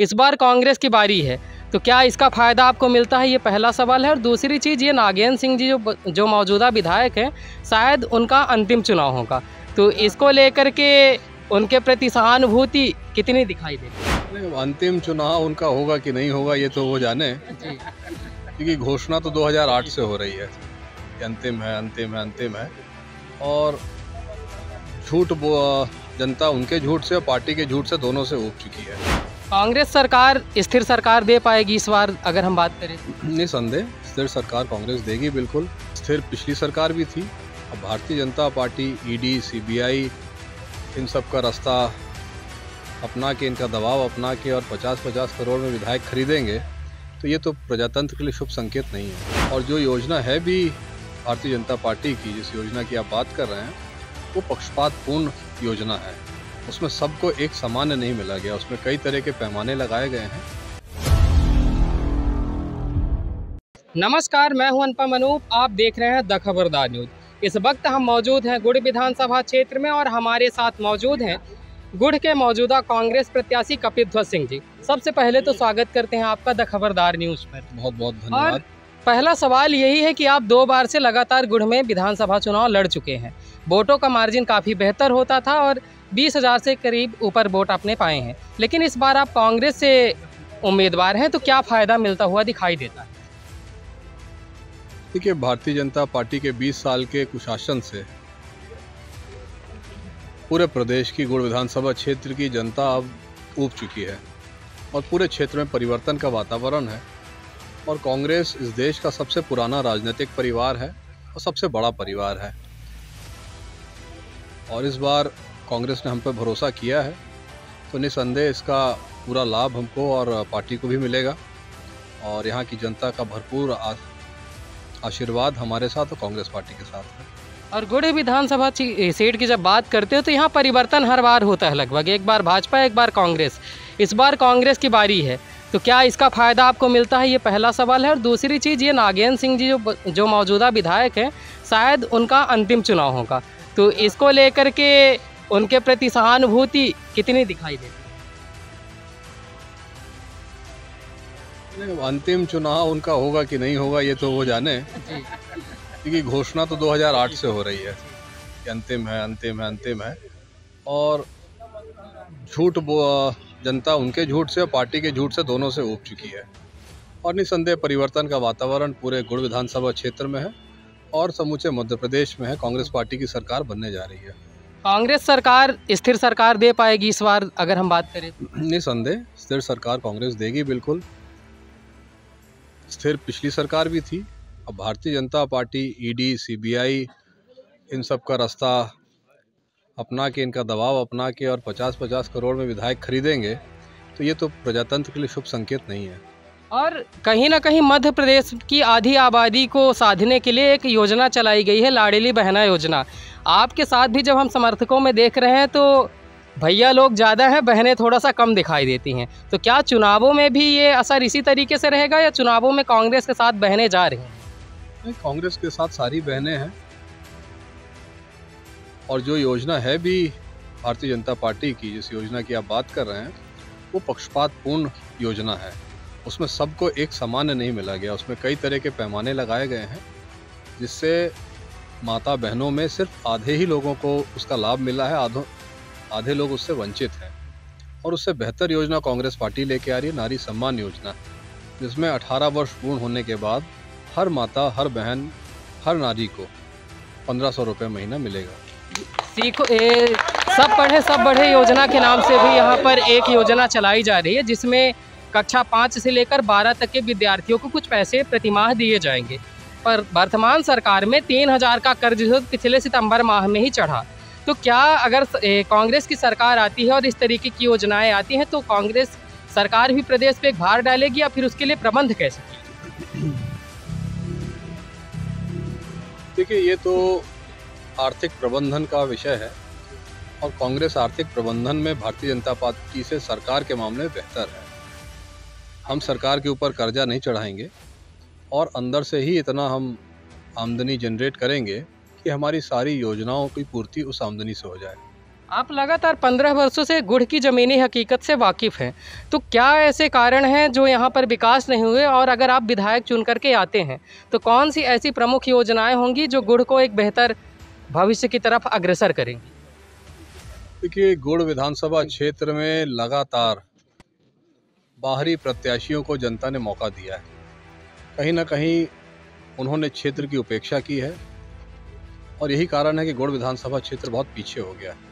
इस बार कांग्रेस की बारी है, तो क्या इसका फ़ायदा आपको मिलता है, ये पहला सवाल है। और दूसरी चीज़, ये नागेंद्र सिंह जी जो मौजूदा विधायक हैं, शायद उनका अंतिम चुनाव होगा, तो इसको लेकर के उनके प्रति सहानुभूति कितनी दिखाई देती है? अंतिम चुनाव उनका होगा कि नहीं होगा ये तो वो जाने, क्योंकि घोषणा तो 2008 से हो रही है कि अंतिम है, अंतिम है, अंतिम है। और झूठ जनता उनके झूठ से और पार्टी के झूठ से दोनों से उब चुकी है। कांग्रेस सरकार स्थिर सरकार दे पाएगी इस बार अगर हम बात करें? निसंदेह स्थिर सरकार कांग्रेस देगी, बिल्कुल स्थिर पिछली सरकार भी थी। अब Bharatiya Janata party ED CBI इन सब का रास्ता अपना के, इनका दबाव अपना के और 50-50 करोड़ में विधायक खरीदेंगे, तो ये तो प्रजातंत्र के लिए शुभ संकेत नहीं है। और जो योजना है भी भारतीय जनता पार्टी की, जिस योजना की आप बात कर रहे हैं, वो पक्षपातपूर्ण योजना है। उसमें सबको एक समान नहीं मिला गया, उसमें कई तरह के पैमाने लगाए गए हैं। नमस्कार, मैं हूं अनुपम, आप देख रहे हैं द खबरदार न्यूज। इस वक्त हम मौजूद हैं गुढ़ विधानसभा क्षेत्र में और हमारे साथ मौजूद हैं गुढ़ के मौजूदा कांग्रेस प्रत्याशी कपिध्वज सिंह जी। सबसे पहले तो स्वागत करते हैं आपका द खबरदार न्यूज पर। बहुत बहुत धन्यवाद। पहला सवाल यही है कि आप दो बार से लगातार गुढ़ में विधानसभा चुनाव लड़ चुके हैं, वोटों का मार्जिन काफ़ी बेहतर होता था और 20,000 से करीब ऊपर वोट आपने पाए हैं, लेकिन इस बार आप कांग्रेस से उम्मीदवार हैं, तो क्या फ़ायदा मिलता हुआ दिखाई देता है? देखिए, भारतीय जनता पार्टी के 20 साल के कुशासन से पूरे प्रदेश की गुढ़ विधानसभा क्षेत्र की जनता अब ऊब चुकी है और पूरे क्षेत्र में परिवर्तन का वातावरण है। और कांग्रेस इस देश का सबसे पुराना राजनीतिक परिवार है और सबसे बड़ा परिवार है, और इस बार कांग्रेस ने हम पर भरोसा किया है, तो निसंदेह इसका पूरा लाभ हमको और पार्टी को भी मिलेगा। और यहाँ की जनता का भरपूर आशीर्वाद हमारे साथ और कांग्रेस पार्टी के साथ है। और गुढ़ विधानसभा सीट की जब बात करते हो तो यहाँ परिवर्तन हर बार होता है, लगभग एक बार भाजपा एक बार कांग्रेस। इस बार कांग्रेस की बारी है, तो क्या इसका फ़ायदा आपको मिलता है, ये पहला सवाल है। और दूसरी चीज़, ये नागेंद्र सिंह जी जो मौजूदा विधायक हैं, शायद उनका अंतिम चुनाव होगा, तो इसको लेकर के उनके प्रति सहानुभूति कितनी दिखाई देती है? अंतिम चुनाव उनका होगा कि नहीं होगा ये तो वो जाने, क्योंकि घोषणा तो 2008 से हो रही है कि अंतिम है, अंतिम है, अंतिम है। और झूठ जनता उनके झूठ से और पार्टी के झूठ से दोनों से ऊब चुकी है, और निसंदेह परिवर्तन का वातावरण पूरे गुढ़ विधानसभा क्षेत्र में है और समूचे मध्य प्रदेश में है। कांग्रेस पार्टी की सरकार बनने जा रही है। कांग्रेस सरकार स्थिर सरकार दे पाएगी इस बार अगर हम बात करें? निसंदेह स्थिर सरकार कांग्रेस देगी, बिल्कुल स्थिर पिछली सरकार भी थी। अब Bharatiya Janata party ED CBI इन सब का रास्ता अपना के, इनका दबाव अपना के और 50-50 करोड़ में विधायक खरीदेंगे, तो ये तो प्रजातंत्र के लिए शुभ संकेत नहीं है। और कहीं ना कहीं मध्य प्रदेश की आधी आबादी को साधने के लिए एक योजना चलाई गई है, लाड़ली बहना योजना। आपके साथ भी जब हम समर्थकों में देख रहे हैं तो भैया लोग ज़्यादा हैं, बहनें थोड़ा सा कम दिखाई देती हैं, तो क्या चुनावों में भी ये असर इसी तरीके से रहेगा या चुनावों में कांग्रेस के साथ बहनें जा रही हैं? कांग्रेस के साथ सारी बहनें हैं, और जो योजना है भी भारतीय जनता पार्टी की, जिस योजना की आप बात कर रहे हैं, वो पक्षपातपूर्ण योजना है। उसमें सबको एक समान नहीं मिला गया, उसमें कई तरह के पैमाने लगाए गए हैं, जिससे माता बहनों में सिर्फ आधे ही लोगों को उसका लाभ मिला है, आधे लोग उससे वंचित हैं। और उससे बेहतर योजना कांग्रेस पार्टी लेके आ रही है, नारी सम्मान योजना, जिसमें 18 वर्ष पूर्ण होने के बाद हर माता, हर बहन, हर नारी को 1500 रुपये महीना मिलेगा। सीखो, ए, सब पढ़े योजना के नाम से भी यहाँ पर एक योजना चलाई जा रही है, जिसमें कक्षा 5 से लेकर 12 तक के विद्यार्थियों को कुछ पैसे प्रतिमाह दिए जाएंगे। पर वर्तमान सरकार में 3,000 का कर्ज पिछले सितंबर माह में ही चढ़ा, तो क्या अगर कांग्रेस की सरकार आती है और इस तरीके की योजनाएं आती हैं, तो कांग्रेस सरकार भी प्रदेश पे एक भार डालेगी या फिर उसके लिए प्रबंध कैसे? देखिए, ये तो आर्थिक प्रबंधन का विषय है, और कांग्रेस आर्थिक प्रबंधन में भारतीय जनता पार्टी से सरकार के मामले में बेहतर है। हम सरकार के ऊपर कर्जा नहीं चढ़ाएंगे और अंदर से ही इतना हम आमदनी जनरेट करेंगे कि हमारी सारी योजनाओं की पूर्ति उस आमदनी से हो जाए। आप लगातार 15 वर्षों से गुढ़ की ज़मीनी हकीकत से वाकिफ़ हैं, तो क्या ऐसे कारण हैं जो यहाँ पर विकास नहीं हुए, और अगर आप विधायक चुन करके आते हैं तो कौन सी ऐसी प्रमुख योजनाएं होंगी जो गुढ़ को एक बेहतर भविष्य की तरफ अग्रसर करेंगी? देखिए, गुढ़ विधानसभा क्षेत्र में लगातार बाहरी प्रत्याशियों को जनता ने मौका दिया है। कहीं ना कहीं उन्होंने क्षेत्र की उपेक्षा की है और यही कारण है कि गुढ़ विधानसभा क्षेत्र बहुत पीछे हो गया है।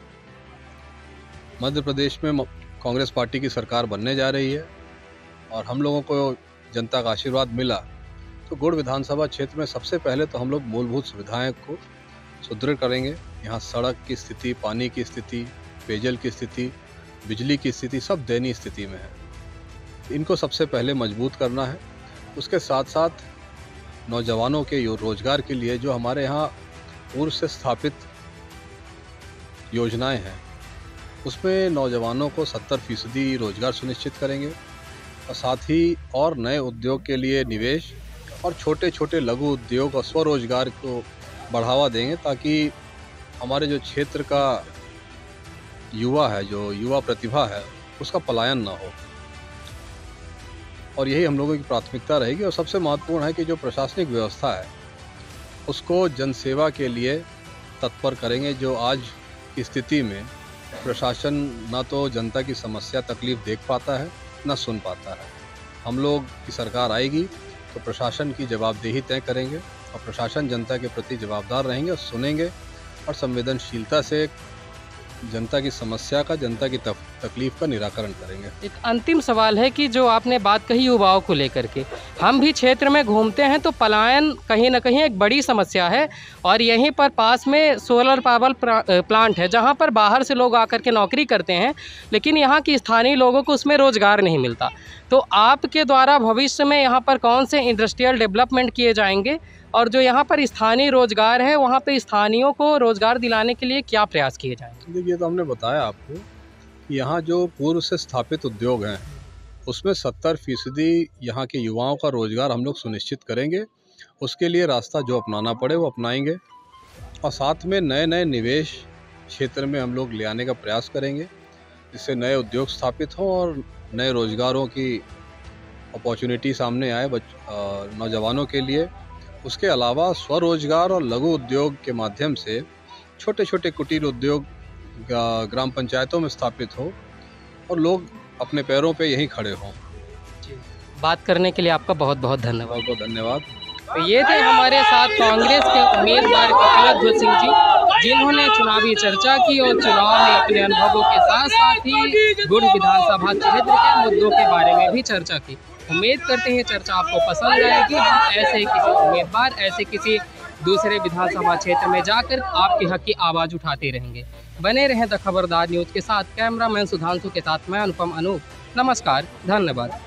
मध्य प्रदेश में कांग्रेस पार्टी की सरकार बनने जा रही है और हम लोगों को जनता का आशीर्वाद मिला, तो गुढ़ विधानसभा क्षेत्र में सबसे पहले तो हम लोग मूलभूत सुविधाएं को सुदृढ़ करेंगे। यहाँ सड़क की स्थिति, पानी की स्थिति, पेयजल की स्थिति, बिजली की स्थिति सब दयनीय स्थिति में है। इनको सबसे पहले मजबूत करना है। उसके साथ साथ नौजवानों के रोजगार के लिए जो हमारे यहाँ पूर्व से स्थापित योजनाएँ हैं, उसमें नौजवानों को 70% रोजगार सुनिश्चित करेंगे और साथ ही और नए उद्योग के लिए निवेश और छोटे छोटे लघु उद्योग और स्वरोजगार को बढ़ावा देंगे, ताकि हमारे जो क्षेत्र का युवा है, जो युवा प्रतिभा है, उसका पलायन ना हो। और यही हम लोगों की प्राथमिकता रहेगी। और सबसे महत्वपूर्ण है कि जो प्रशासनिक व्यवस्था है उसको जनसेवा के लिए तत्पर करेंगे। जो आज की स्थिति में प्रशासन ना तो जनता की समस्या तकलीफ देख पाता है ना सुन पाता है। हम लोग की सरकार आएगी तो प्रशासन की जवाबदेही तय करेंगे और प्रशासन जनता के प्रति जवाबदार रहेंगे और सुनेंगे और संवेदनशीलता से जनता की समस्या का, जनता की तकलीफ का निराकरण करेंगे। एक अंतिम सवाल है कि जो आपने बात कही युवाओं को लेकर के, हम भी क्षेत्र में घूमते हैं तो पलायन कहीं ना कहीं एक बड़ी समस्या है और यहीं पर पास में सोलर पावर प्लांट है जहां पर बाहर से लोग आकर के नौकरी करते हैं, लेकिन यहाँ के स्थानीय लोगों को उसमें रोजगार नहीं मिलता। तो आपके द्वारा भविष्य में यहाँ पर कौन से इंडस्ट्रियल डेवलपमेंट किए जाएंगे और जो यहाँ पर स्थानीय रोजगार है वहाँ पे स्थानीयों को रोजगार दिलाने के लिए क्या प्रयास किए जाएंगे? देखिए, तो हमने बताया आपको कि यहाँ जो पूर्व से स्थापित उद्योग हैं उसमें 70% यहाँ के युवाओं का रोजगार हम लोग सुनिश्चित करेंगे। उसके लिए रास्ता जो अपनाना पड़े वो अपनाएंगे और साथ में नए नए निवेश क्षेत्र में हम लोग ले आने का प्रयास करेंगे, जिससे नए उद्योग स्थापित हों और नए रोजगारों की अपॉर्चुनिटी सामने आए नौजवानों के लिए। उसके अलावा स्वरोजगार और लघु उद्योग के माध्यम से छोटे छोटे कुटीर उद्योग ग्राम पंचायतों में स्थापित हो और लोग अपने पैरों पे यहीं खड़े हों। बात करने के लिए आपका बहुत बहुत धन्यवाद। बहुत बहुत धन्यवाद। तो ये थे हमारे साथ कांग्रेस के उम्मीदवार कपिध्वज सिंह जी, जिन्होंने चुनावी चर्चा की और चुनाव में अपने अनुभवों के साथ साथ ही गुढ़ विधानसभा क्षेत्र के मुद्दों के बारे में भी चर्चा की। उम्मीद करते हैं चर्चा आपको पसंद आएगी। हम ऐसे किसी उम्मीदवार, ऐसे किसी दूसरे विधानसभा क्षेत्र में जाकर आपके हक की आवाज़ उठाते रहेंगे। बने रहें द खबरदार न्यूज़ के साथ। कैमरामैन सुधांशु के साथ मैं अनुपम। नमस्कार, धन्यवाद।